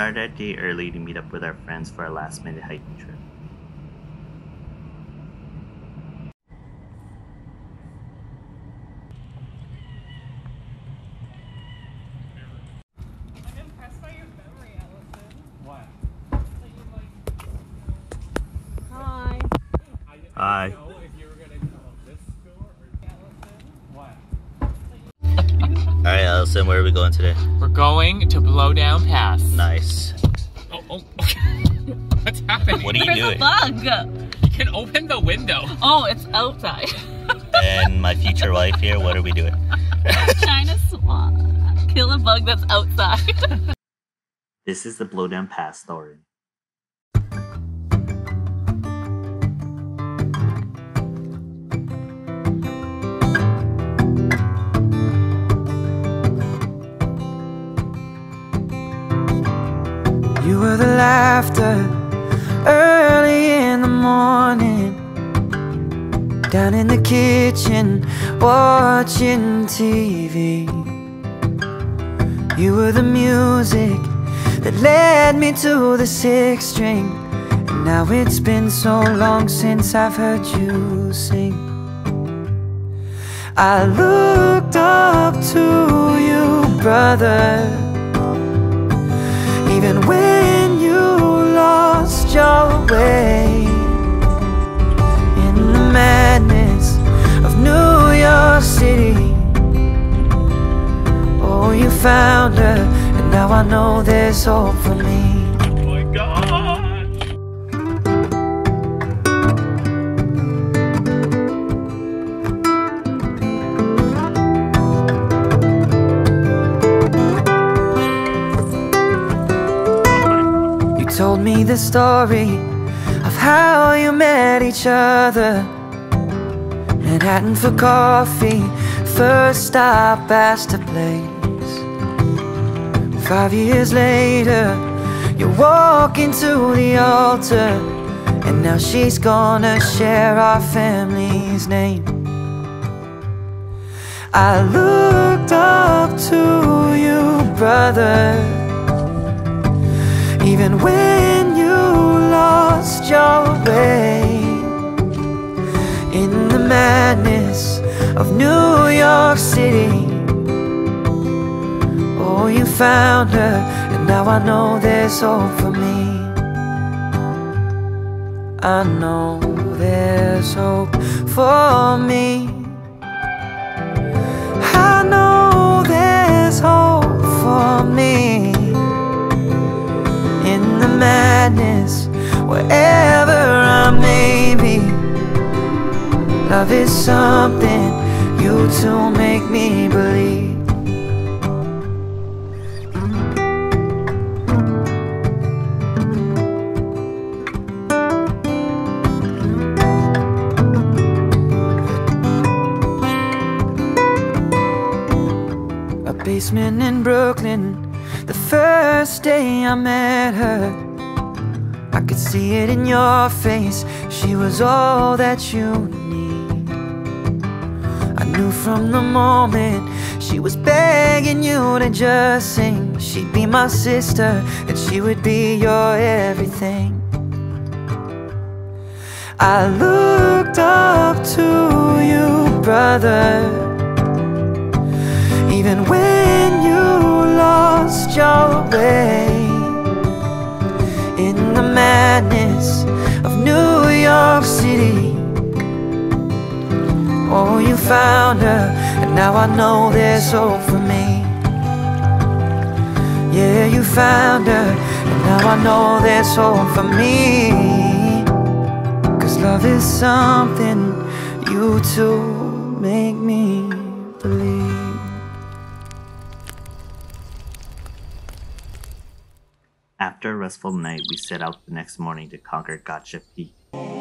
started our day early to meet up with our friends for our last minute hiking trip. Hi. Alright, Allison, where are we going today? We're going to Blowdown Pass. Nice. Oh, okay. What's happening? What are you doing? There's a bug! You can open the window. Oh, it's outside. And my future wife here, what are we doing? Trying to kill a bug that's outside. This is the Blowdown Pass story. You were the laughter early in the morning, down in the kitchen watching TV. You were the music that led me to the sixth string, and now it's been so long since I've heard you sing. I looked up to you, brother, even when your way in the madness of New York City. Oh, you found her, and now I know there's hope for me. Oh my God. You told me the story of how you met each other, Manhattan for coffee, first stop Astor Place. 5 years later, you walk into the altar, and now she's gonna share our family's name. I looked up to you, brother, even when lost your way in the madness of New York City. Oh, you found her, and now I know there's hope for me. I know there's hope for me. I know there's hope for me in the madness. Wherever I may be, love is something you two make me believe. A basement in Brooklyn, the first day I met her, I could see it in your face, she was all that you need. I knew from the moment she was begging you to just sing. She'd be my sister, and she would be your everything. I looked up to you, brother, even when you lost your way in the madness of New York City. Oh, you found her, and now I know there's hope for me. Yeah, you found her, and now I know there's hope for me. 'Cause love is something you two make me believe. After a restful night, we set out the next morning to conquer Gotcha Peak.